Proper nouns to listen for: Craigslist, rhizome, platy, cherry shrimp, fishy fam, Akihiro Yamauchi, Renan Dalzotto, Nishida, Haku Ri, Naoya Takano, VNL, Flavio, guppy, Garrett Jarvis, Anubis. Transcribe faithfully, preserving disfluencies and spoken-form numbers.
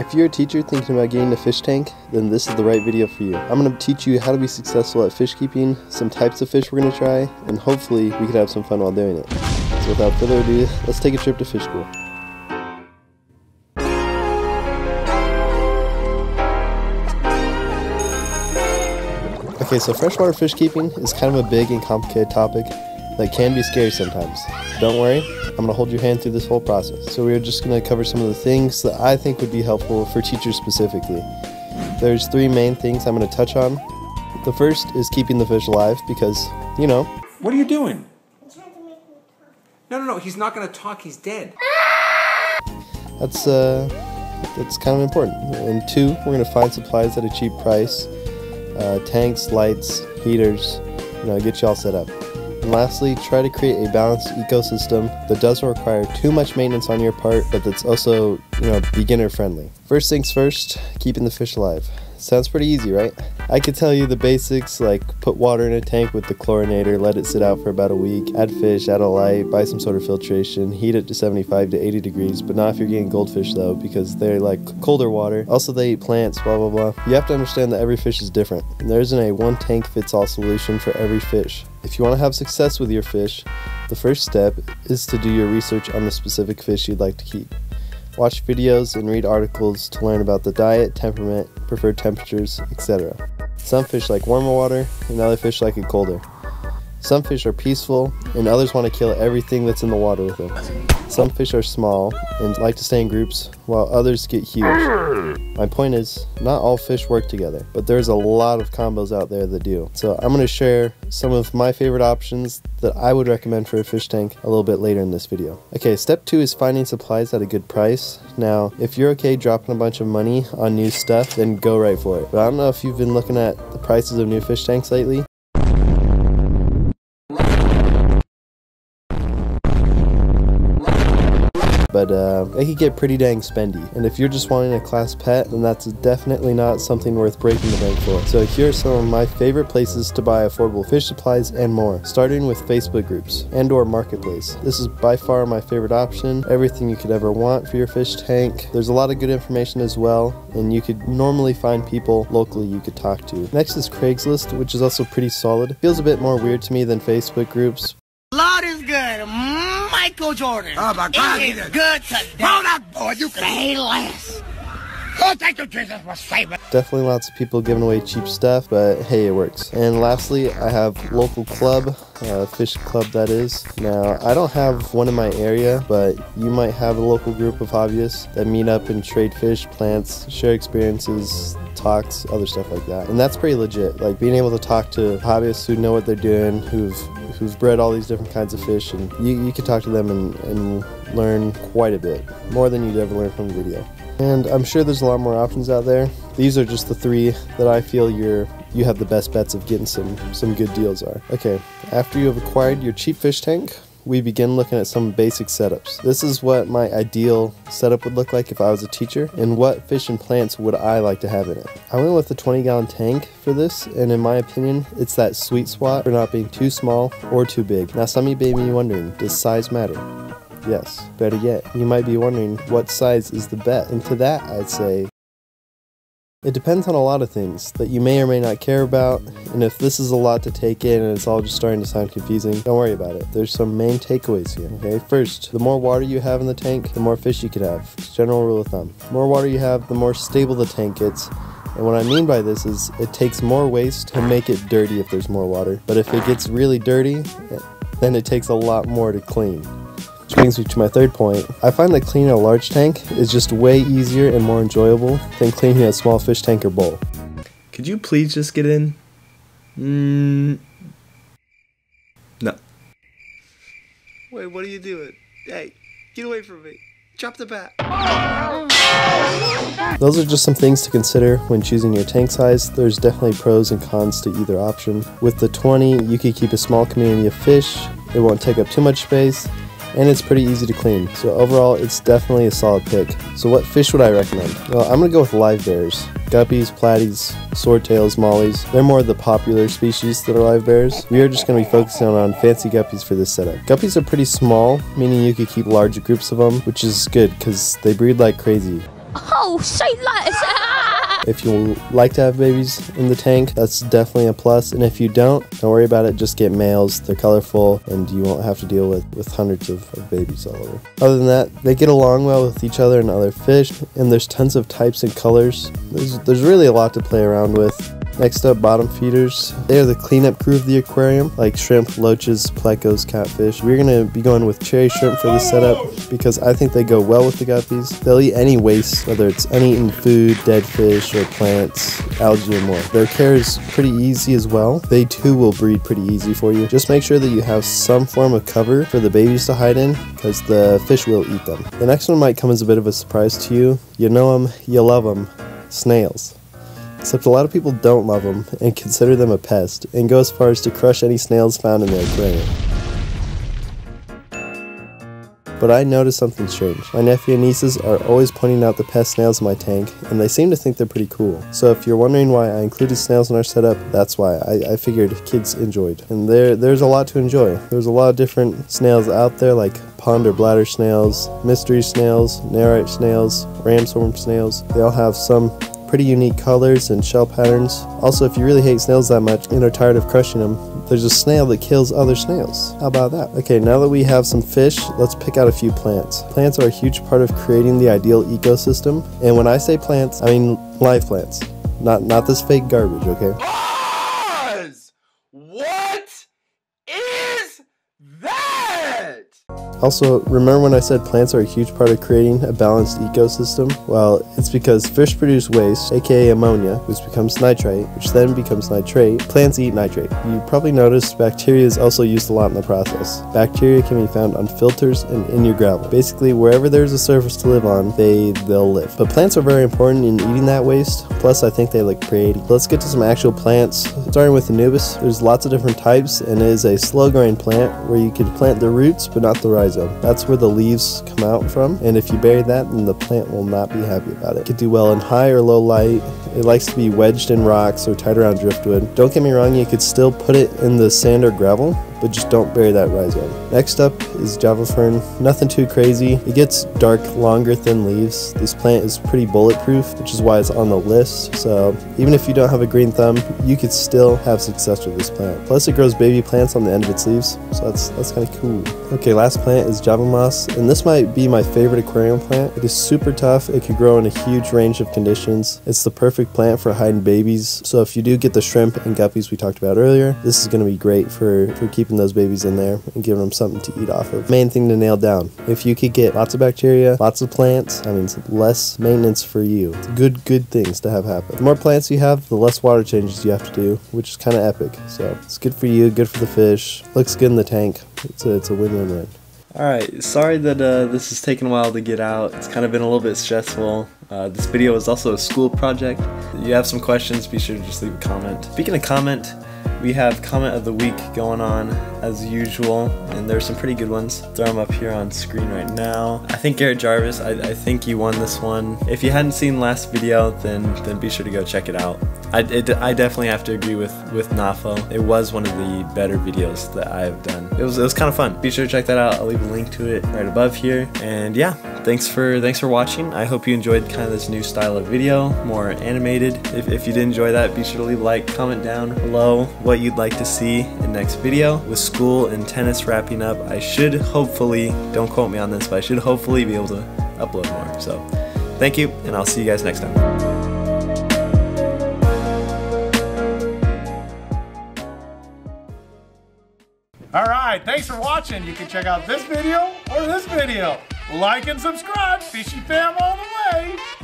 If you're a teacher thinking about getting a fish tank, then this is the right video for you. I'm going to teach you how to be successful at fish keeping, some types of fish we're going to try, and hopefully we can have some fun while doing it. So without further ado, let's take a trip to fish school. Okay, so freshwater fish keeping is kind of a big and complicated topic that can be scary sometimes. Don't worry, I'm going to hold your hand through this whole process. So we're just going to cover some of the things that I think would be helpful for teachers specifically. There's three main things I'm going to touch on. The first is keeping the fish alive because, you know. What are you doing? I'm trying to make him talk. No, no, no, he's not going to talk, he's dead. That's, uh, that's kind of important. And two, we're going to find supplies at a cheap price. Uh, tanks, lights, heaters, you know, get you all set up. And lastly, try to create a balanced ecosystem that doesn't require too much maintenance on your part, but that's also, you know, beginner friendly. First things first, keeping the fish alive. Sounds pretty easy, right? I could tell you the basics, like put water in a tank with the chlorinator, let it sit out for about a week, add fish, add a light, buy some sort of filtration, heat it to seventy-five to eighty degrees, but not if you're getting goldfish though, because they're like colder water. Also, they eat plants, blah, blah, blah. You have to understand that every fish is different, and there isn't a one tank fits all solution for every fish. If you want to have success with your fish, the first step is to do your research on the specific fish you'd like to keep. Watch videos and read articles to learn about the diet, temperament, preferred temperatures, et cetera. Some fish like warmer water, and other fish like it colder. Some fish are peaceful, and others want to kill everything that's in the water with them. Some fish are small and like to stay in groups, while others get huge. My point is, not all fish work together, but there's a lot of combos out there that do. So I'm going to share some of my favorite options that I would recommend for a fish tank a little bit later in this video. Okay, step two is finding supplies at a good price. Now, if you're okay dropping a bunch of money on new stuff, then go right for it. But I don't know if you've been looking at the prices of new fish tanks lately. But uh, it could get pretty dang spendy. And if you're just wanting a class pet, then that's definitely not something worth breaking the bank for. So here are some of my favorite places to buy affordable fish supplies and more, starting with Facebook groups and or marketplace. This is by far my favorite option. Everything you could ever want for your fish tank. There's a lot of good information as well, and you could normally find people locally you could talk to. Next is Craigslist, which is also pretty solid. Feels a bit more weird to me than Facebook groups. Lord is good. Michael Jordan. Oh my God, it is good today. Hold up, boy, you can say less. Oh, thank you, Jesus, for saving. Definitely lots of people giving away cheap stuff, but hey, it works. And lastly, I have local club, uh, fish club that is. Now, I don't have one in my area, but you might have a local group of hobbyists that meet up and trade fish, plants, share experiences, talks, other stuff like that. And that's pretty legit, like being able to talk to hobbyists who know what they're doing, who've who've bred all these different kinds of fish, and you, you can talk to them and, and learn quite a bit, more than you'd ever learn from a video. And I'm sure there's a lot more options out there. These are just the three that I feel you're, you have the best bets of getting some, some good deals are. Okay, after you have acquired your cheap fish tank, we begin looking at some basic setups. This is what my ideal setup would look like if I was a teacher, and what fish and plants would I like to have in it. I went with the twenty gallon tank for this, and in my opinion, it's that sweet spot for not being too small or too big. Now some of you may be wondering, does size matter? Yes, better yet, you might be wondering what size is the best, and to that I'd say, it depends on a lot of things that you may or may not care about, and if this is a lot to take in and it's all just starting to sound confusing, don't worry about it. There's some main takeaways here, okay? First, the more water you have in the tank, the more fish you could have. It's a general rule of thumb. The more water you have, the more stable the tank gets, and what I mean by this is it takes more waste to make it dirty if there's more water, but if it gets really dirty, then it takes a lot more to clean. Which brings me to my third point. I find that cleaning a large tank is just way easier and more enjoyable than cleaning a small fish tank or bowl. Could you please just get in? Mm. No. Wait, what are you doing? Hey, get away from me. Drop the bat. Those are just some things to consider when choosing your tank size. There's definitely pros and cons to either option. With the twenty, you can keep a small community of fish. It won't take up too much space. And it's pretty easy to clean, so overall it's definitely a solid pick. So what fish would I recommend? Well, I'm gonna go with live bears. Guppies, platies, swordtails, mollies, they're more of the popular species that are live bears. We are just gonna be focusing on fancy guppies for this setup. Guppies are pretty small, meaning you could keep larger groups of them, which is good because they breed like crazy. Oh, say less! If you like to have babies in the tank, that's definitely a plus. And if you don't, don't worry about it. Just get males. They're colorful, and you won't have to deal with, with hundreds of, of babies all over. Other than that, they get along well with each other and other fish. And there's tons of types and colors. There's, there's really a lot to play around with. Next up, bottom feeders. They are the cleanup crew of the aquarium, like shrimp, loaches, plecos, catfish. We're gonna be going with cherry shrimp for the setup because I think they go well with the guppies. They'll eat any waste, whether it's uneaten food, dead fish, or plants, algae, and more. Their care is pretty easy as well. They too will breed pretty easy for you. Just make sure that you have some form of cover for the babies to hide in because the fish will eat them. The next one might come as a bit of a surprise to you. You know them, you love them, snails. Except a lot of people don't love them and consider them a pest and go as far as to crush any snails found in their aquarium. But I noticed something strange. My nephew and nieces are always pointing out the pest snails in my tank, and they seem to think they're pretty cool. So if you're wondering why I included snails in our setup, that's why. I, I figured kids enjoyed. And there, there's a lot to enjoy. There's a lot of different snails out there, like pond or bladder snails, mystery snails, narwhal snails, ramshorn snails. They all have some pretty unique colors and shell patterns. Also, if you really hate snails that much and are tired of crushing them, there's a snail that kills other snails. How about that? Okay, now that we have some fish, let's pick out a few plants. Plants are a huge part of creating the ideal ecosystem. And when I say plants, I mean live plants. Not, not this fake garbage, okay? Oz! What is that? Also, remember when I said plants are a huge part of creating a balanced ecosystem? Well, it's because fish produce waste, aka ammonia, which becomes nitrite, which then becomes nitrate. Plants eat nitrate. You probably noticed bacteria is also used a lot in the process. Bacteria can be found on filters and in your gravel. Basically, wherever there's a surface to live on, they, they'll live. But plants are very important in eating that waste, plus I think they look pretty. Let's get to some actual plants, starting with Anubis. There's lots of different types, and it is a slow-growing plant where you can plant the roots, but not the rhizome. That's where the leaves come out from, and if you bury that, then the plant will not be happy about it. It could do well in high or low light. It likes to be wedged in rocks or tied around driftwood. Don't get me wrong, you could still put it in the sand or gravel, but just don't bury that rhizome. Next up is Java Fern. Nothing too crazy. It gets dark, longer, thin leaves. This plant is pretty bulletproof, which is why it's on the list. So even if you don't have a green thumb, you could still have success with this plant. Plus it grows baby plants on the end of its leaves, so that's that's kind of cool. Okay, last plant is Java Moss, and this might be my favorite aquarium plant. It is super tough. It could grow in a huge range of conditions. It's the perfect plant for hiding babies. So if you do get the shrimp and guppies we talked about earlier, this is going to be great for, for keeping those babies in there and giving them something to eat off of. Main thing to nail down: if you could get lots of bacteria, lots of plants, I mean, less maintenance for you. It's good, good things to have happen. The more plants you have, the less water changes you have to do, which is kind of epic. So it's good for you, good for the fish. Looks good in the tank. It's a, it's a win-win-win. Alright, sorry that uh, this has taken a while to get out. It's kind of been a little bit stressful. Uh, this video is also a school project. If you have some questions, be sure to just leave a comment. Speaking of comment, we have comment of the week going on as usual, and there's some pretty good ones. Throw them up here on screen right now. I think Garrett Jarvis, I, I think you won this one. If you hadn't seen last video, then then be sure to go check it out. I, it, I definitely have to agree with with Nafo. It was one of the better videos that I've done. It was it was kind of fun. Be sure to check that out. I'll leave a link to it right above here. And yeah, thanks for thanks for watching. I hope you enjoyed kind of this new style of video, more animated. If if you did enjoy that, be sure to leave a like, comment down below what you'd like to see in next video. With school and tennis wrapping up, I should hopefully, don't quote me on this, but I should hopefully be able to upload more. So thank you, and I'll see you guys next time. All right, thanks for watching. You can check out this video or this video. Like and subscribe. Fishy Fam all the way.